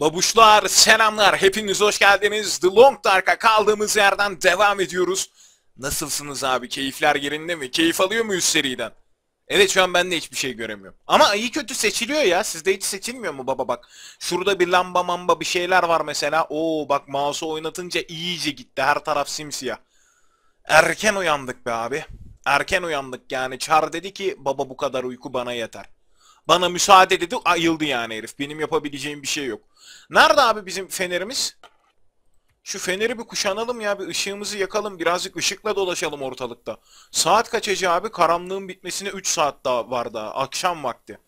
Babuşlar selamlar, hepiniz hoş geldiniz. The Long Dark'a kaldığımız yerden devam ediyoruz. Nasılsınız abi, keyifler yerinde mi? Keyif alıyor muyuz seriden? Evet, şu an ben de hiçbir şey göremiyorum. Ama iyi kötü seçiliyor ya, sizde hiç seçilmiyor mu baba? Bak şurada bir lamba mamba bir şeyler var mesela. Oo bak, mouse'u oynatınca iyice gitti, her taraf simsiyah. Erken uyandık be abi. Erken uyandık yani. Çar dedi ki baba bu kadar uyku bana yeter. Bana müsaade dedi, ayıldı yani herif. Benim yapabileceğim bir şey yok. Nerede abi bizim fenerimiz? Şu feneri bir kuşanalım ya, bir ışığımızı yakalım, birazcık ışıkla dolaşalım ortalıkta. Saat kaç Ece abi? Karanlığın bitmesine 3 saat daha var daha, akşam vakti.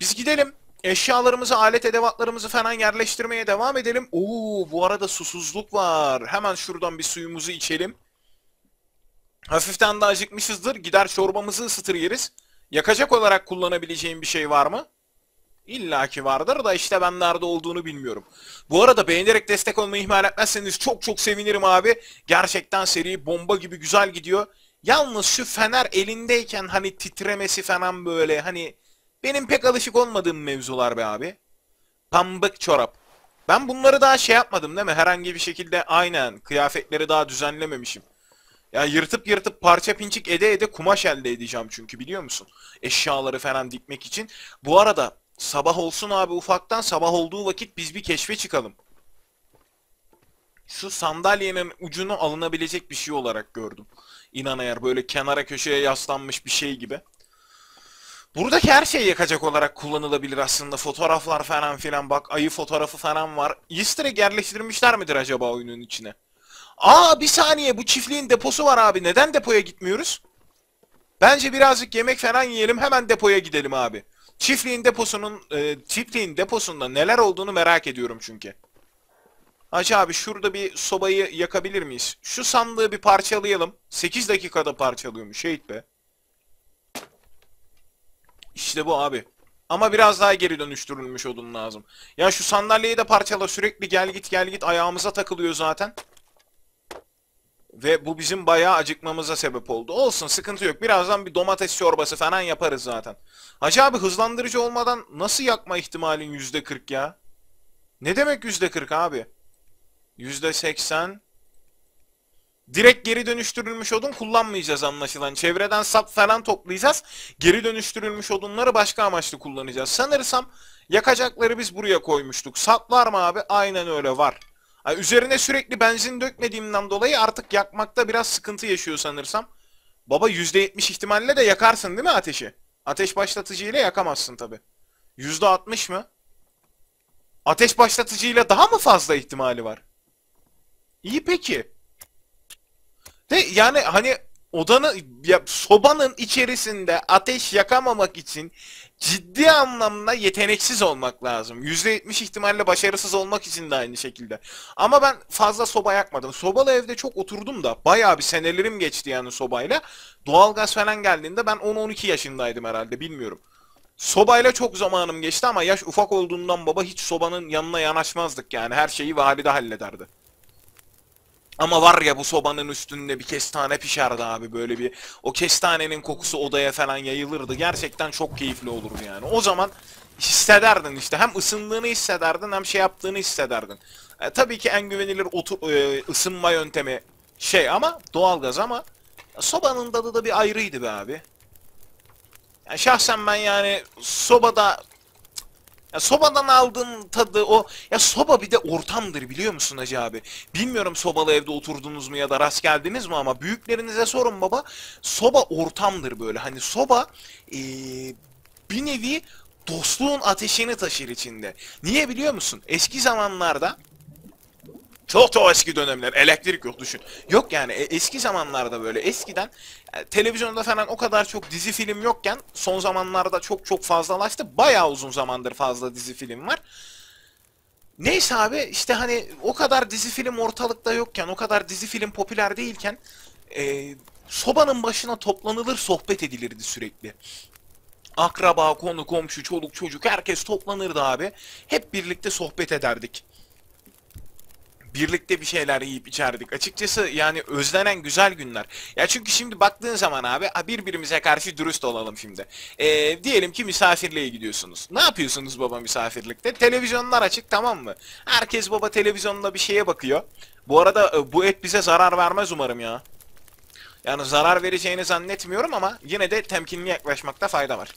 Biz gidelim, eşyalarımızı, alet edevatlarımızı falan yerleştirmeye devam edelim. Oo bu arada susuzluk var, hemen şuradan bir suyumuzu içelim. Hafiften de acıkmışızdır, gider çorbamızı ısıtır yeriz. Yakacak olarak kullanabileceğim bir şey var mı? İlla ki vardır da işte ben nerede olduğunu bilmiyorum. Bu arada beğenerek destek olmayı ihmal etmezseniz çok çok sevinirim abi. Gerçekten seri bomba gibi güzel gidiyor. Yalnız şu fener elindeyken hani titremesi falan böyle, hani benim pek alışık olmadığım mevzular be abi. Pambık çorap. Ben bunları daha şey yapmadım değil mi? Herhangi bir şekilde aynen kıyafetleri daha düzenlememişim. Ya yırtıp yırtıp parça pinçik ede ede kumaş elde edeceğim çünkü, biliyor musun? Eşyaları falan dikmek için. Bu arada sabah olsun abi ufaktan, sabah olduğu vakit biz bir keşfe çıkalım. Şu sandalyenin ucunu alınabilecek bir şey olarak gördüm. İnan eğer böyle kenara köşeye yaslanmış bir şey gibi. Buradaki her şey yakacak olarak kullanılabilir aslında. Fotoğraflar falan filan, bak ayı fotoğrafı falan var. Easter egg yerleştirmişler midir acaba oyunun içine? Aa bir saniye, bu çiftliğin deposu var abi. Neden depoya gitmiyoruz? Bence birazcık yemek falan yiyelim, hemen depoya gidelim abi. Çiftliğin deposunda neler olduğunu merak ediyorum çünkü. Hacı abi şurada bir sobayı yakabilir miyiz? Şu sandığı bir parçalayalım. 8 dakikada parçalıyormuş, şehit be. İşte bu abi. Ama biraz daha geri dönüştürülmüş odun lazım. Ya şu sandalyeyi de parçala, sürekli gel git gel git, ayağımıza takılıyor zaten. Ve bu bizim bayağı acıkmamıza sebep oldu. Olsun, sıkıntı yok. Birazdan bir domates çorbası falan yaparız zaten. Hacı abi hızlandırıcı olmadan nasıl yakma ihtimalin %40 ya? Ne demek %40 abi? %80. Direkt geri dönüştürülmüş odun kullanmayacağız anlaşılan. Çevreden sap falan toplayacağız. Geri dönüştürülmüş odunları başka amaçlı kullanacağız. Sanırsam yakacakları biz buraya koymuştuk. Sap var mı abi? Aynen öyle, var. Üzerine sürekli benzin dökmediğimden dolayı artık yakmakta biraz sıkıntı yaşıyor sanırsam. Baba %70 ihtimalle de yakarsın değil mi ateşi? Ateş başlatıcıyla yakamazsın tabi. %60 mı? Ateş başlatıcıyla daha mı fazla ihtimali var? İyi peki. De yani hani odanın, ya sobanın içerisinde ateş yakamamak için ciddi anlamda yeteneksiz olmak lazım. %70 ihtimalle başarısız olmak için de aynı şekilde. Ama ben fazla soba yakmadım. Sobalı evde çok oturdum da bayağı bir senelerim geçti yani sobayla. Doğalgaz falan geldiğinde ben 10-12 yaşındaydım herhalde, bilmiyorum. Sobayla çok zamanım geçti ama yaş ufak olduğundan baba hiç sobanın yanına yanaşmazdık yani. Her şeyi valide hallederdi. Ama var ya, bu sobanın üstünde bir kestane pişerdi abi, böyle bir o kestanenin kokusu odaya falan yayılırdı. Gerçekten çok keyifli olurdu yani. O zaman hissederdin işte, hem ısındığını hissederdin hem şey yaptığını hissederdin. Tabii ki en güvenilir ısınma yöntemi şey ama doğalgaz, ama sobanın tadı da bir ayrıydı be abi. Yani şahsen ben yani sobada... Ya sobadan aldığım tadı o... Ya soba bir de ortamdır, biliyor musun Hacı abi? Bilmiyorum sobalı evde oturdunuz mu ya da rast geldiniz mi ama büyüklerinize sorun baba. Soba ortamdır böyle. Hani soba bir nevi dostluğun ateşini taşır içinde. Niye biliyor musun? Eski zamanlarda... Çok çok eski dönemler, elektrik yok düşün. Yok yani eski zamanlarda böyle, eskiden televizyonda falan o kadar çok dizi film yokken, son zamanlarda çok çok fazlalaştı. Bayağı uzun zamandır fazla dizi film var. Neyse abi işte hani o kadar dizi film ortalıkta yokken, o kadar dizi film popüler değilken sobanın başına toplanılır, sohbet edilirdi sürekli. Akraba, konu, komşu, çoluk, çocuk herkes toplanırdı abi. Hep birlikte sohbet ederdik. birlikte bir şeyler yiyip içerdik. Açıkçası yani özlenen güzel günler. Ya çünkü şimdi baktığın zaman abi birbirimize karşı dürüst olalım şimdi. Diyelim ki misafirliğe gidiyorsunuz. Ne yapıyorsunuz baba misafirlikte? Televizyonlar açık, tamam mı? Herkes baba televizyonda bir şeye bakıyor. Bu arada bu et bize zarar vermez umarım ya. Yani zarar vereceğini zannetmiyorum ama yine de temkinli yaklaşmakta fayda var.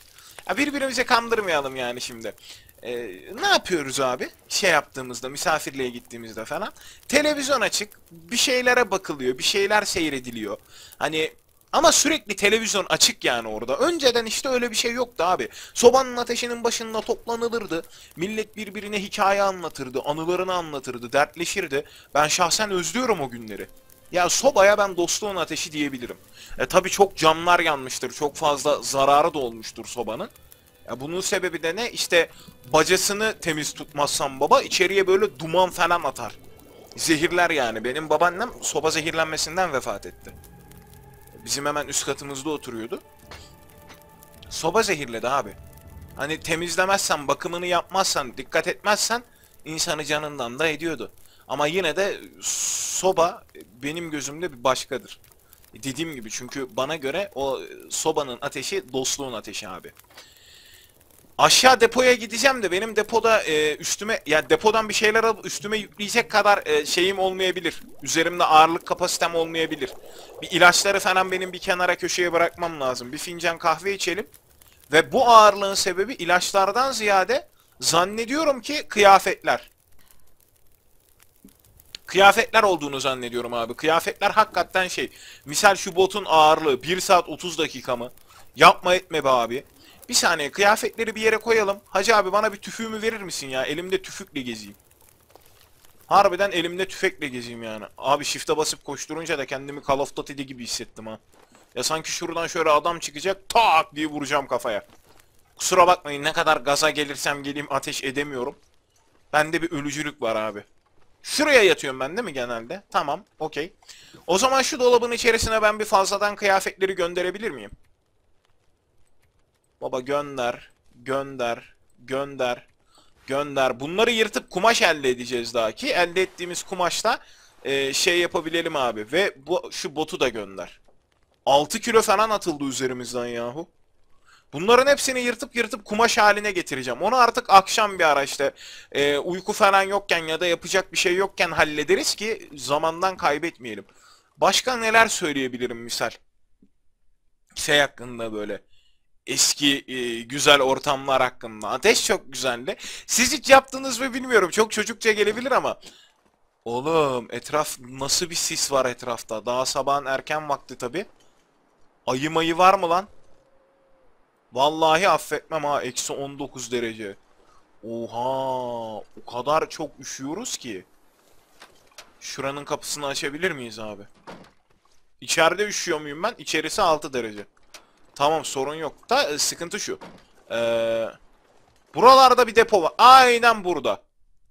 Ya birbirimizi kandırmayalım yani şimdi. Ne yapıyoruz abi? Şey yaptığımızda, misafirliğe gittiğimizde falan. Televizyon açık, bir şeylere bakılıyor, bir şeyler seyrediliyor. Hani ama sürekli televizyon açık yani orada. Önceden işte öyle bir şey yoktu abi. Sobanın ateşinin başında toplanılırdı. Millet birbirine hikaye anlatırdı, anılarını anlatırdı, dertleşirdi. Ben şahsen özlüyorum o günleri. Ya sobaya ben dostluğun ateşi diyebilirim. Tabii çok camlar yanmıştır, çok fazla zararı da olmuştur sobanın. Ya bunun sebebi de ne? İşte bacasını temiz tutmazsan baba içeriye böyle duman falan atar. Zehirler yani. Benim babaannem soba zehirlenmesinden vefat etti. Bizim hemen üst katımızda oturuyordu. Soba zehirledi abi. Hani temizlemezsen, bakımını yapmazsan, dikkat etmezsen insanı canından da ediyordu. Ama yine de soba benim gözümde bir başkadır. Dediğim gibi, çünkü bana göre o sobanın ateşi dostluğun ateşi abi. Aşağı depoya gideceğim de benim depoda üstüme, ya depodan bir şeyler alıp üstüme yükleyecek kadar şeyim olmayabilir. Üzerimde ağırlık kapasitem olmayabilir. Bir ilaçları falan benim bir kenara köşeye bırakmam lazım. Bir fincan kahve içelim. Ve bu ağırlığın sebebi ilaçlardan ziyade zannediyorum ki kıyafetler. Kıyafetler olduğunu zannediyorum abi. Kıyafetler hakikaten şey. Misal şu botun ağırlığı 1 saat 30 dakika mı? Yapma etme be abi. Bir saniye, kıyafetleri bir yere koyalım. Hacı abi bana bir tüfüğümü verir misin ya? Elimde tüfükle gezeyim. Harbiden elimde tüfekle gezeyim yani. Abi shift'e basıp koşturunca da kendimi Call of Duty gibi hissettim ha. Ya sanki şuradan şöyle adam çıkacak, tak diye vuracağım kafaya. Kusura bakmayın, ne kadar gaza gelirsem geleyim ateş edemiyorum. Bende bir ölücülük var abi. Şuraya yatıyorum ben değil mi genelde? Tamam, okey. O zaman şu dolabın içerisine ben bir fazladan kıyafetleri gönderebilir miyim? Baba gönder, gönder, gönder, gönder. Bunları yırtıp kumaş elde edeceğiz daha ki. Elde ettiğimiz kumaşla şey yapabilelim abi. Ve şu botu da gönder. 6 kilo falan atıldı üzerimizden yahu. Bunların hepsini yırtıp kumaş haline getireceğim. Onu artık akşam bir ara işte uyku falan yokken ya da yapacak bir şey yokken hallederiz ki zamandan kaybetmeyelim. Başka neler söyleyebilirim misal? Şey hakkında böyle. Eski güzel ortamlar hakkında. Ateş çok güzeldi. Siz hiç yaptınız mı bilmiyorum. Çok çocukça gelebilir ama. Oğlum etraf nasıl bir sis var etrafta. Daha sabahın erken vakti tabi. Ayı mayı var mı lan? Vallahi affetmem ha. Eksi 19 derece. Oha. O kadar çok üşüyoruz ki. Şuranın kapısını açabilir miyiz abi? İçeride üşüyor muyum ben? İçerisi 6 derece. Tamam, sorun yok. Da sıkıntı şu. Buralarda bir depo var. Aynen burada.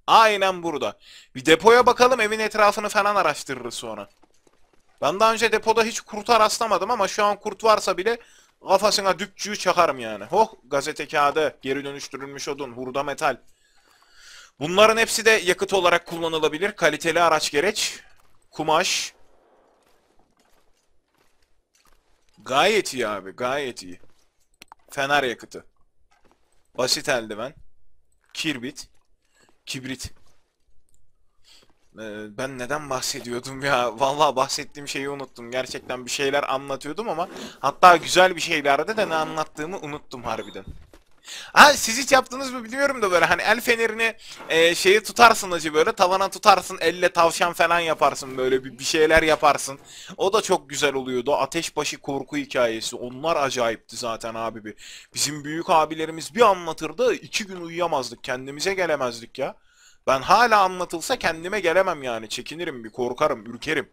Aynen burada. Bir depoya bakalım, evin etrafını falan araştırırız sonra. Ben daha önce depoda hiç kurta rastlamadım ama şu an kurt varsa bile kafasına düpçüğü çakarım yani. Hoh, gazete kağıdı, geri dönüştürülmüş odun, hurda metal. Bunların hepsi de yakıt olarak kullanılabilir. Kaliteli araç gereç, kumaş... Gayet iyi abi, gayet iyi. Fener yakıtı. Basit eldiven. Kibrit. Ben neden bahsediyordum ya? Vallahi bahsettiğim şeyi unuttum. Gerçekten bir şeyler anlatıyordum ama hatta güzel bir şeylerde de ne anlattığımı unuttum harbiden. Ha, siz hiç yaptınız mı bilmiyorum da böyle hani el fenerini şeyi tutarsın acı, böyle tavana tutarsın, elle tavşan falan yaparsın, böyle bir şeyler yaparsın. O da çok güzel oluyordu. Ateşbaşı korku hikayesi, onlar acayipti zaten abi bir. Bizim büyük abilerimiz bir anlatırdı, 2 gün uyuyamazdık, kendimize gelemezdik ya. Ben hala anlatılsa kendime gelemem yani, çekinirim, bir korkarım, ürkerim.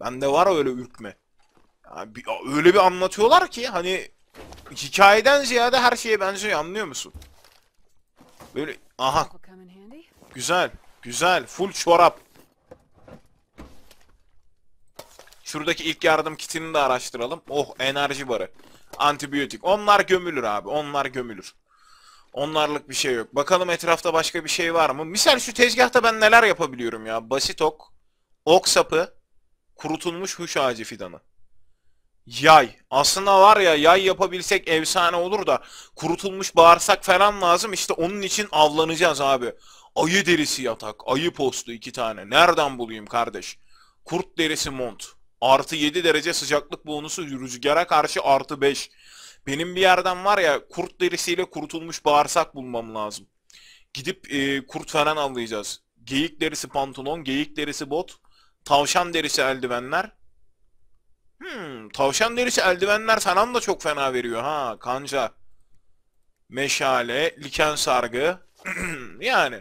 Bende var öyle ürkme. Yani öyle bir anlatıyorlar ki hani... Hikayeden ziyade her şeye benziyor, anlıyor musun? Böyle aha. Güzel, güzel, full çorap. Şuradaki ilk yardım kitini de araştıralım. Oh, enerji barı. Antibiyotik. Onlar gömülür abi, onlar gömülür. Onlarlık bir şey yok. Bakalım etrafta başka bir şey var mı? Misal şu tezgahta ben neler yapabiliyorum ya. Basit ok, ok sapı, kurutulmuş huş ağacı fidanı. Yay. Aslında var ya, yay yapabilsek efsane olur da kurutulmuş bağırsak falan lazım. İşte onun için avlanacağız abi. Ayı derisi yatak, ayı postu 2 tane. Nereden bulayım kardeş? Kurt derisi mont. Artı 7 derece sıcaklık bonusu rüzgara karşı artı 5. Benim bir yerden var ya kurt derisiyle kurutulmuş bağırsak bulmam lazım. Gidip kurt falan avlayacağız. Geyik derisi pantolon, geyik derisi bot, tavşan derisi eldivenler. Tavşan derisi eldivenler falan da çok fena veriyor ha. Kanca, meşale, liken sargı. Yani.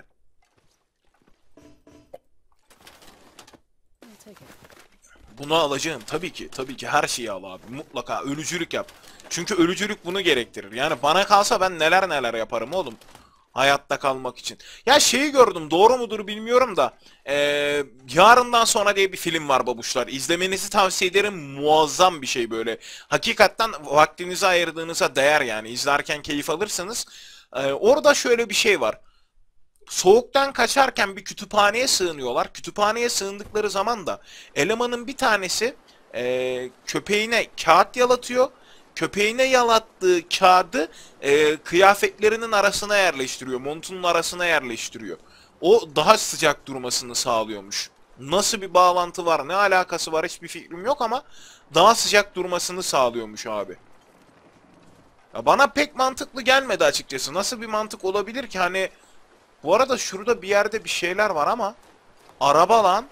Bunu alacağım tabii ki. Tabii ki her şeyi al abi. Mutlaka ölücülük yap. Çünkü ölücülük bunu gerektirir. Yani bana kalsa ben neler neler yaparım oğlum. Hayatta kalmak için. Ya şeyi gördüm, doğru mudur bilmiyorum da. Yarından Sonra diye bir film var babuşlar. İzlemenizi tavsiye ederim. Muazzam bir şey böyle. Hakikaten vaktinizi ayırdığınıza değer yani. İzlerken keyif alırsınız. Orada şöyle bir şey var. Soğuktan kaçarken bir kütüphaneye sığınıyorlar. Kütüphaneye sığındıkları zaman da elemanın bir tanesi köpeğine kağıt yalatıyor. Köpeğine yalattığı kağıdı kıyafetlerinin arasına yerleştiriyor. Montunun arasına yerleştiriyor. O daha sıcak durmasını sağlıyormuş. Nasıl bir bağlantı var, ne alakası var hiçbir fikrim yok ama daha sıcak durmasını sağlıyormuş abi. Ya bana pek mantıklı gelmedi açıkçası. Nasıl bir mantık olabilir ki hani... Bu arada şurada bir yerde bir şeyler var ama... Araba lan.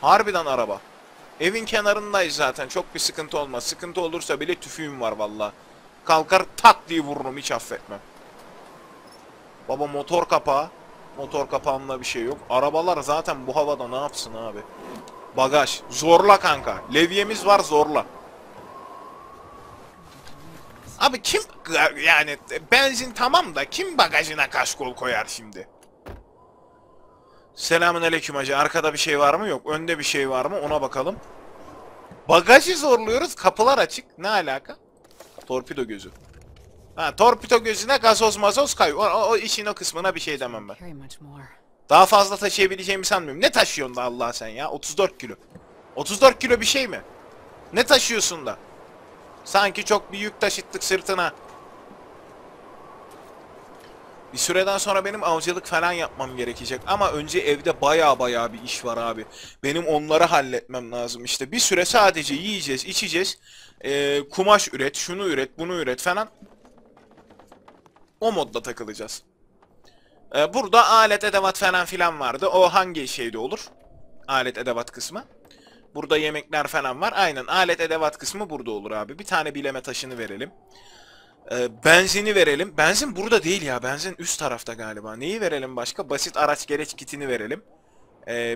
Harbiden araba. Evin kenarındayız zaten. Çok bir sıkıntı olmaz. Sıkıntı olursa bile tüfeğim var valla. Kalkar tak diye vururum. Hiç affetmem. Baba motor kapağı. Motor kapağında bir şey yok. Arabalar zaten bu havada ne yapsın abi. Bagaj. Zorla kanka. Levyemiz var, zorla. Abi kim yani, benzin tamam da kim bagajına kaskol koyar şimdi? Selamünaleyküm hacı. Arkada bir şey var mı? Yok. Önde bir şey var mı? Ona bakalım. Bagajı zorluyoruz. Kapılar açık. Ne alaka? Torpido gözü. Ha, torpido gözüne gazoz mazoz kayıyor. O işin o kısmına bir şey demem ben. Daha fazla taşıyabileceğimi sanmıyorum. Ne taşıyorsun da Allah sen ya? 34 kilo. 34 kilo bir şey mi? Ne taşıyorsun da? Sanki çok bir yük taşıttık sırtına. Bir süreden sonra benim avcılık falan yapmam gerekecek. Ama önce evde baya bir iş var abi. Benim onları halletmem lazım işte. Bir süre sadece yiyeceğiz, içeceğiz. Kumaş üret, şunu üret, bunu üret falan. O modda takılacağız. Burada alet edevat falan filan vardı. O hangi şeyde olur? Alet edevat kısmı. Burada yemekler falan var. Aynen, alet edevat kısmı burada olur abi. Bir tane bileme taşını verelim. Benzini verelim. Benzin burada değil ya. Benzin üst tarafta galiba. Neyi verelim başka? Basit araç gereç kitini verelim.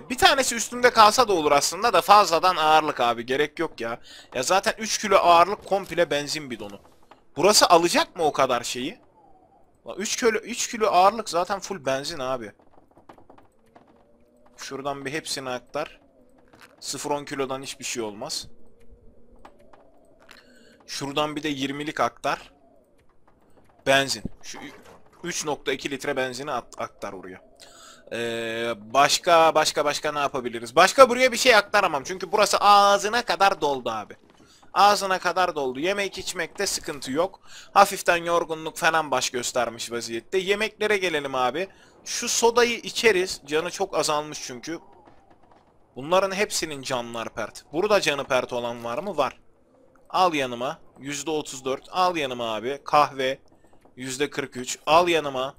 Bir tanesi üstünde kalsa da olur aslında da fazladan ağırlık abi. Gerek yok ya. Ya zaten 3 kilo ağırlık komple benzin bidonu. Burası alacak mı o kadar şeyi? 3 kilo ağırlık zaten full benzin abi. Şuradan bir hepsini aktar. 0-10 kilodan hiçbir şey olmaz. Şuradan bir de 20'lik aktar. Benzin. Şu 3.2 litre benzini aktar oraya. Başka ne yapabiliriz? Başka buraya bir şey aktaramam. Çünkü burası ağzına kadar doldu abi. Ağzına kadar doldu. Yemek içmekte sıkıntı yok. Hafiften yorgunluk falan baş göstermiş vaziyette. Yemeklere gelelim abi. Şu sodayı içeriz. Canı çok azalmış çünkü. Bunların hepsinin canlar pert. Burada canı pert olan var mı? Var. Al yanıma. %34. Al yanıma abi. Kahve. %43. Al yanıma.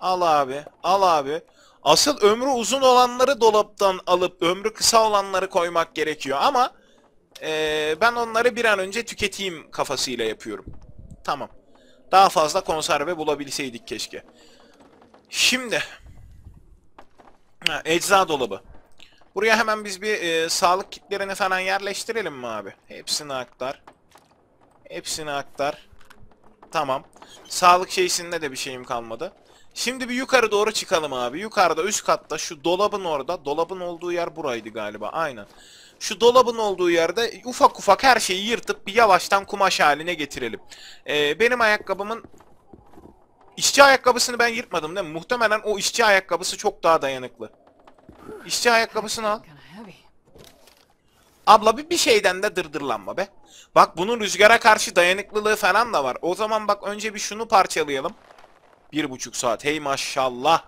Al abi. Al abi. Asıl ömrü uzun olanları dolaptan alıp ömrü kısa olanları koymak gerekiyor. Ama ben onları bir an önce tüketeyim kafasıyla yapıyorum. Tamam. Daha fazla konserve bulabilseydik keşke. Şimdi. Ha, ecza dolabı. Buraya hemen biz bir sağlık kitlerini falan yerleştirelim mi abi? Hepsini aktar. Hepsini aktar. Tamam. Sağlık şeysinde de bir şeyim kalmadı. Şimdi bir yukarı doğru çıkalım abi. Yukarıda üst katta şu dolabın orada. Dolabın olduğu yer buraydı galiba. Aynen. Şu dolabın olduğu yerde ufak ufak her şeyi yırtıp bir yavaştan kumaş haline getirelim. Benim ayakkabımın İşçi ayakkabısını ben yırtmadım değil mi? Muhtemelen o işçi ayakkabısı çok daha dayanıklı. İşçi ayakkabısını al. Abla bir şeyden de dırdırlanma be. Bak bunun rüzgara karşı dayanıklılığı falan da var. O zaman bak önce bir şunu parçalayalım. 1,5 saat. Hey maşallah.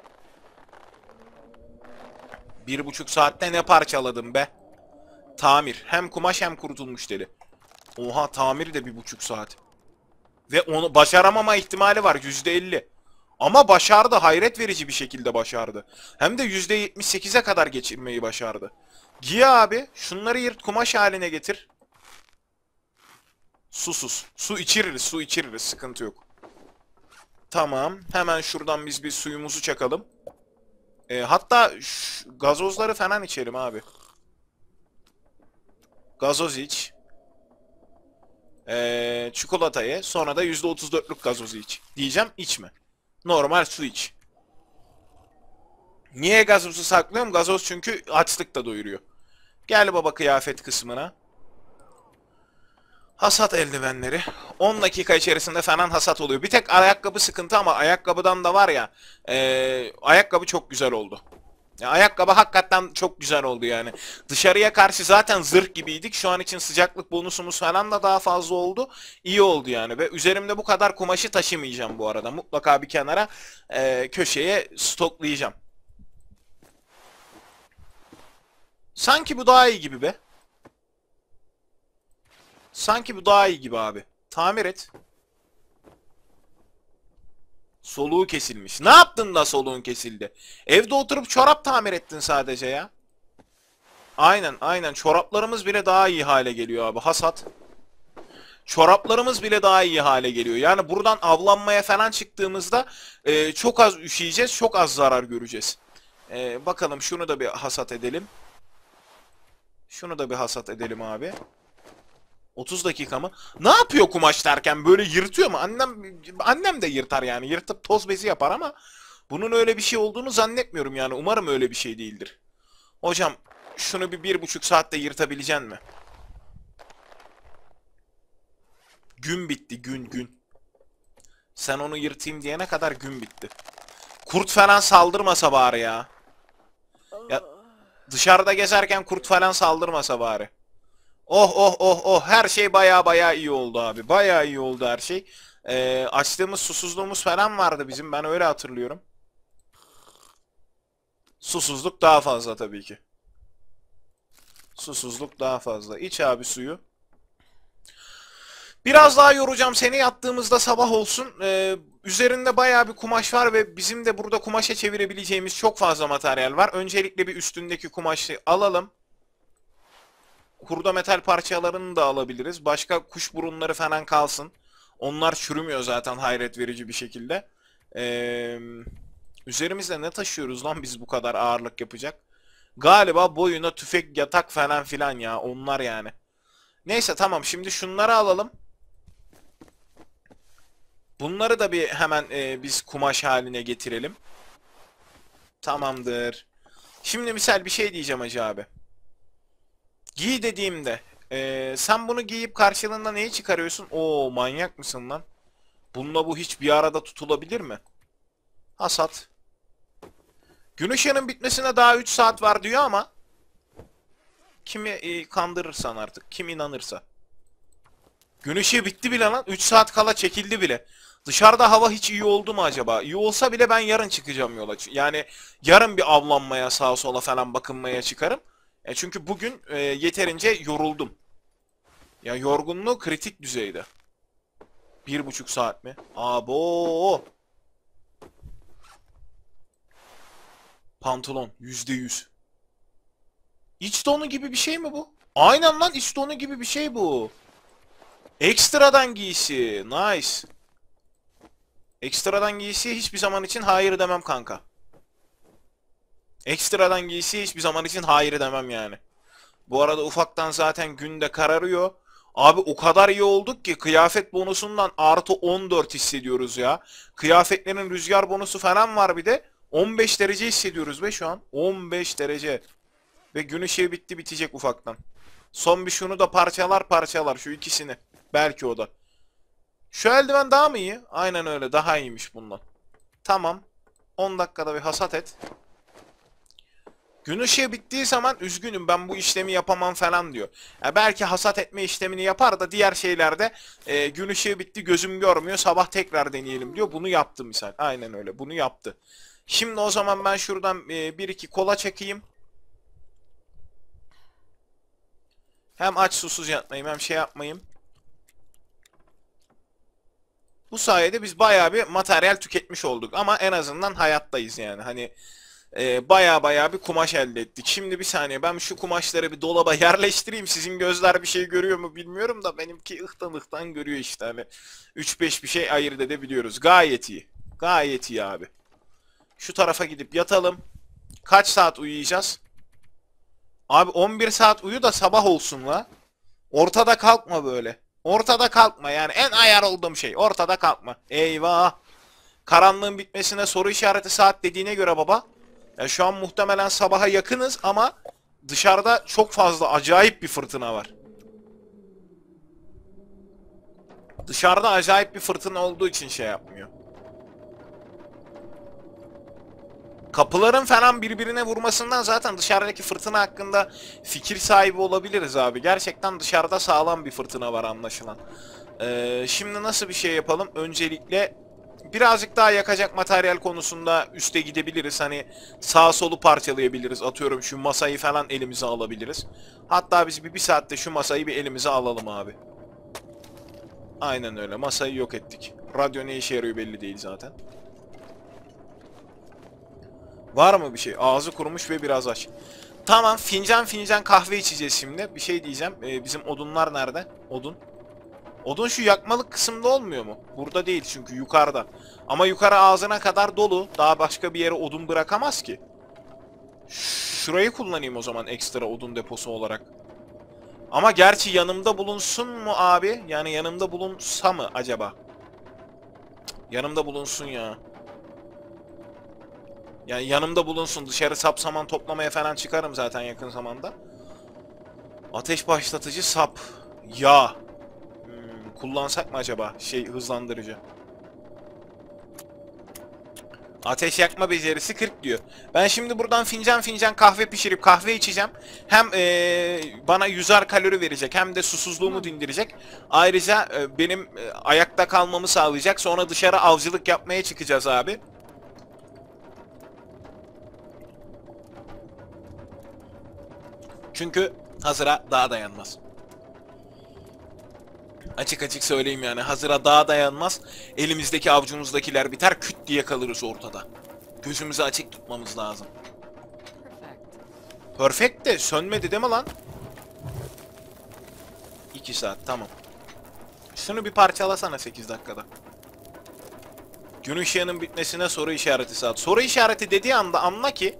1,5 saatte ne parçaladım be. Tamir. Hem kumaş hem kurutulmuş deri. Oha, tamir de 1,5 saat. Ve onu başaramama ihtimali var %50. Ama başardı, hayret verici bir şekilde başardı. Hem de %78'e kadar geçirmeyi başardı. Giy abi, şunları yırt, kumaş haline getir. Susuz. Su içiririz, su içiririz, sıkıntı yok. Tamam, hemen şuradan biz bir suyumuzu çakalım. Hatta gazozları falan içelim abi. Gazoz iç. Çikolatayı, sonra da %34'lük gazozu iç. Diyeceğim, içme. Normal su iç. Niye gazozu saklıyorum? Gazoz çünkü açlık da doyuruyor. Gel baba kıyafet kısmına. Hasat eldivenleri. 10 dakika içerisinde falan hasat oluyor. Bir tek ayakkabı sıkıntı ama ayakkabıdan da var ya. Ayakkabı çok güzel oldu. Ya, ayakkabı hakikaten çok güzel oldu yani. Dışarıya karşı zaten zırh gibiydik. Şu an için sıcaklık bonusumuz falan da daha fazla oldu. İyi oldu yani. Ve üzerimde bu kadar kumaşı taşımayacağım bu arada. Mutlaka bir kenara köşeye stoklayacağım. Sanki bu daha iyi gibi be. Sanki bu daha iyi gibi abi. Tamir et. Soluğu kesilmiş. Ne yaptın da soluğun kesildi? Evde oturup çorap tamir ettin sadece ya. Aynen aynen. Çoraplarımız bile daha iyi hale geliyor abi. Hasat. Çoraplarımız bile daha iyi hale geliyor. Yani buradan avlanmaya falan çıktığımızda çok az üşüyeceğiz. Çok az zarar göreceğiz. Bakalım şunu da bir hasat edelim. Şunu da bir hasat edelim abi. 30 dakika mı? Ne yapıyor kumaş derken? Böyle yırtıyor mu? Annem de yırtar yani. Yırtıp toz bezi yapar ama bunun öyle bir şey olduğunu zannetmiyorum yani. Umarım öyle bir şey değildir. Hocam şunu bir 1,5 saatte yırtabilecek mi? Gün bitti. Gün. Sen onu yırtayım diyene kadar gün bitti. Kurt falan saldırmasa bari ya. Ya dışarıda gezerken kurt falan saldırmasa bari. Oh her şey baya iyi oldu abi. Baya iyi oldu her şey. Açtığımız susuzluğumuz falan vardı bizim. Ben öyle hatırlıyorum. Susuzluk daha fazla tabii ki. Susuzluk daha fazla. İç abi suyu. Biraz daha yoracağım seni, yattığımızda sabah olsun. Üzerinde bayağı bir kumaş var ve bizim de burada kumaşa çevirebileceğimiz çok fazla materyal var. Öncelikle bir üstündeki kumaşı alalım. Kurda metal parçalarını da alabiliriz. Başka kuş burunları falan kalsın. Onlar çürümüyor zaten hayret verici bir şekilde. Üzerimizde ne taşıyoruz lan biz bu kadar ağırlık yapacak? Galiba boyuna tüfek, yatak falan filan ya. Onlar yani. Neyse tamam, şimdi şunları alalım. Bunları da bir hemen biz kumaş haline getirelim. Tamamdır. Şimdi misal bir şey diyeceğim hacı abi. Giy dediğimde sen bunu giyip karşılığında neyi çıkarıyorsun? Oo, manyak mısın lan? Bununla bu hiç bir arada tutulabilir mi? Hasat. Gün ışığının bitmesine daha 3 saat var diyor ama kimi kandırırsan artık, kim inanırsa. Gün ışığı bitti bile lan, 3 saat kala çekildi bile. Dışarıda hava hiç iyi oldu mu acaba? İyi olsa bile ben yarın çıkacağım yola. Yani yarın bir avlanmaya, sağa sola falan bakınmaya çıkarım. Çünkü bugün yeterince yoruldum. Ya yorgunluğu kritik düzeyde. 1,5 saat mi? Abo. Pantolon %100. İç donu gibi bir şey mi bu? Aynen lan, iç donu gibi bir şey bu. Ekstradan giysi. Nice. Ekstradan giysiye hiçbir zaman için hayır demem kanka. Ekstradan giysi hiçbir zaman için hayır demem yani. Bu arada ufaktan zaten gün de kararıyor. Abi o kadar iyi olduk ki kıyafet bonusundan artı 14 hissediyoruz ya. Kıyafetlerin rüzgar bonusu falan var bir de. 15 derece hissediyoruz be şu an. 15 derece. Ve gün ışığı bitti, bitecek ufaktan. Son bir şunu da parçalar şu ikisini. Belki o da. Şu eldiven daha mı iyi? Aynen öyle, daha iyiymiş bundan. Tamam. 10 dakikada bir hasat et. Gün ışığı bittiği zaman üzgünüm ben bu işlemi yapamam falan diyor. Yani belki hasat etme işlemini yapar da diğer şeylerde gün ışığı bitti gözüm görmüyor sabah tekrar deneyelim diyor. Bunu yaptı misal. Aynen öyle bunu yaptı. Şimdi o zaman ben şuradan 1-2 kola çekeyim. Hem aç susuz yatmayayım hem şey yapmayayım. Bu sayede biz bayağı bir materyal tüketmiş olduk ama en azından hayattayız yani. Hani bayağı bir kumaş elde ettik. Şimdi bir saniye ben şu kumaşları bir dolaba yerleştireyim. Sizin gözler bir şey görüyor mu bilmiyorum da benimki ıhtan görüyor işte. Hani 3-5 bir şey ayırt edebiliyoruz. Gayet iyi. Gayet iyi abi. Şu tarafa gidip yatalım. Kaç saat uyuyacağız? Abi 11 saat uyu da sabah olsun la. Ortada kalkma böyle. Ortada kalkma yani en ayar olduğum şey. Ortada kalkma. Eyvah. Karanlığın bitmesine soru işareti saat dediğine göre baba. Yani şu an muhtemelen sabaha yakınız ama dışarıda çok fazla acayip bir fırtına var. Dışarıda acayip bir fırtına olduğu için şey yapmıyor. Kapıların falan birbirine vurmasından zaten dışarıdaki fırtına hakkında fikir sahibi olabiliriz abi. Gerçekten dışarıda sağlam bir fırtına var anlaşılan. Şimdi nasıl bir şey yapalım? Öncelikle birazcık daha yakacak materyal konusunda üste gidebiliriz. Hani sağ solu parçalayabiliriz. Atıyorum şu masayı falan elimize alabiliriz. Hatta biz bir saatte şu masayı bir elimize alalım abi. Aynen öyle. Masayı yok ettik. Radyo ne işe yarıyor belli değil zaten. Var mı bir şey? Ağzı kurumuş ve biraz aç. Tamam, fincan kahve içeceğiz şimdi. Bir şey diyeceğim. Bizim odunlar nerede? Odun. Odun şu yakmalık kısımda olmuyor mu? Burada değil çünkü yukarıda. Ama yukarı ağzına kadar dolu. Daha başka bir yere odun bırakamaz ki. Şurayı kullanayım o zaman ekstra odun deposu olarak. Ama gerçi yanımda bulunsun mu abi? Yani yanımda bulunsa mı acaba? Yanımda bulunsun ya. Yani yanımda bulunsun. Dışarı sapsaman toplamaya falan çıkarım zaten yakın zamanda. Ateş başlatıcı sap. Ya. Kullansak mı acaba? Şey hızlandırıcı. Ateş yakma becerisi 40 diyor. Ben şimdi buradan fincan kahve pişirip kahve içeceğim. Hem bana 100'er kalori verecek hem de susuzluğumu dindirecek. Ayrıca benim ayakta kalmamı sağlayacak. Sonra dışarı avcılık yapmaya çıkacağız abi. Çünkü hazıra daha dayanmaz. Açık açık söyleyeyim yani hazıra daha dayanmaz. Elimizdeki avucumuzdakiler biter küt diye kalırız ortada. Gözümüzü açık tutmamız lazım. Perfect de sönmedi değil mi lan? 2 saat tamam. Şunu bir parçalasana 8 dakikada. Gün ışığının bitmesine soru işareti saat. Soru işareti dediği anda anla ki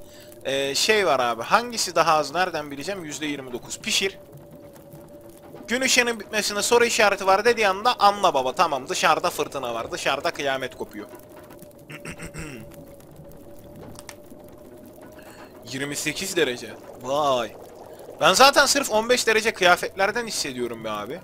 şey var abi hangisi daha az nereden bileceğim %29 pişir. Gün ışığının bitmesine soru işareti var dediği anda anla baba tamam dışarıda fırtına var dışarıda kıyamet kopuyor. 28 derece vay. Ben zaten sırf 15 derece kıyafetlerden hissediyorum be abi.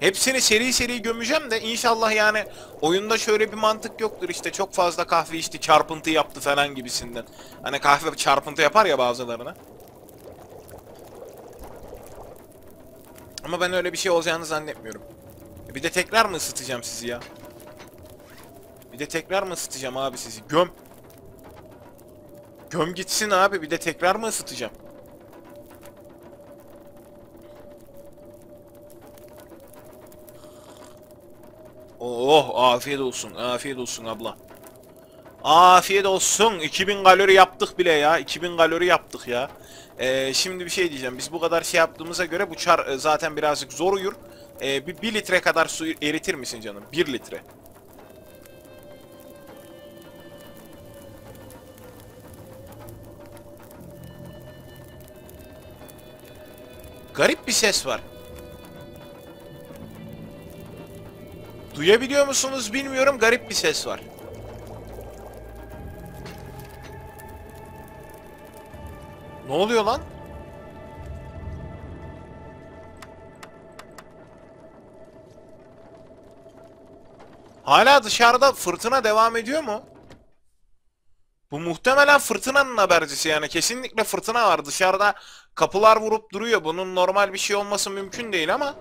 Hepsini seri gömeceğim de inşallah yani oyunda şöyle bir mantık yoktur işte çok fazla kahve içti çarpıntı yaptı falan gibisinden. Hani kahve çarpıntı yapar ya bazılarına. Ama ben öyle bir şey olacağını zannetmiyorum. Bir de tekrar mı ısıtacağım sizi ya? Bir de tekrar mı ısıtacağım abi sizi? Göm. Göm gitsin abi bir de tekrar mı ısıtacağım? Oh afiyet olsun. Afiyet olsun abla. Afiyet olsun. 2000 kalori yaptık bile ya. 2000 kalori yaptık ya. Şimdi bir şey diyeceğim. Biz bu kadar şey yaptığımıza göre bu çar zaten birazcık zor uyur. Bir litre kadar su eritir misin canım? 1 litre. Garip bir ses var. Duyabiliyor musunuz bilmiyorum. Garip bir ses var. Ne oluyor lan? Hala dışarıda fırtına devam ediyor mu? Bu muhtemelen fırtınanın habercisi yani. Kesinlikle fırtına var. Dışarıda kapılar vurup duruyor. Bunun normal bir şey olması mümkün değil ama.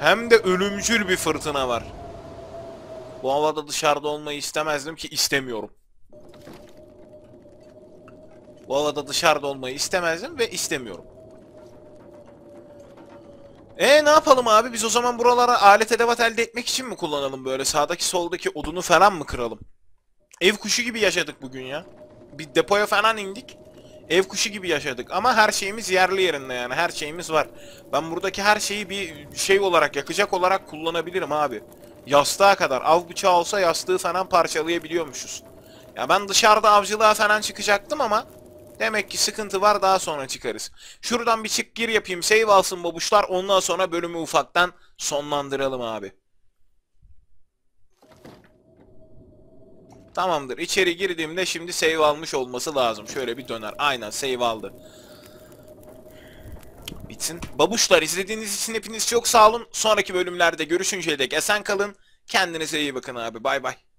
Hem de ölümcül bir fırtına var. Bu havada dışarıda olmayı istemezdim ki istemiyorum. Bu havada dışarıda olmayı istemezdim ve istemiyorum. Ne yapalım abi? Biz o zaman buralara alet edevat elde etmek için mi kullanalım böyle? Sağdaki soldaki odunu falan mı kıralım? Ev kuşu gibi yaşadık bugün ya. Bir depoya falan indik. Ev kuşu gibi yaşadık ama her şeyimiz yerli yerinde yani. Her şeyimiz var. Ben buradaki her şeyi bir şey olarak, yakacak olarak kullanabilirim abi. Yastığa kadar. Av bıçağı olsa yastığı falan parçalayabiliyormuşuz. Ya ben dışarıda avcılığa falan çıkacaktım ama demek ki sıkıntı var, daha sonra çıkarız. Şuradan bir çık gir yapayım, save alsın babuşlar. Ondan sonra bölümü ufaktan sonlandıralım abi. Tamamdır. İçeri girdiğimde şimdi save almış olması lazım. Şöyle bir döner. Aynen save aldı. Bitsin. Babuşlar, izlediğiniz için hepiniz çok sağ olun. Sonraki bölümlerde görüşünceye dek esen kalın. Kendinize iyi bakın abi. Bay bay.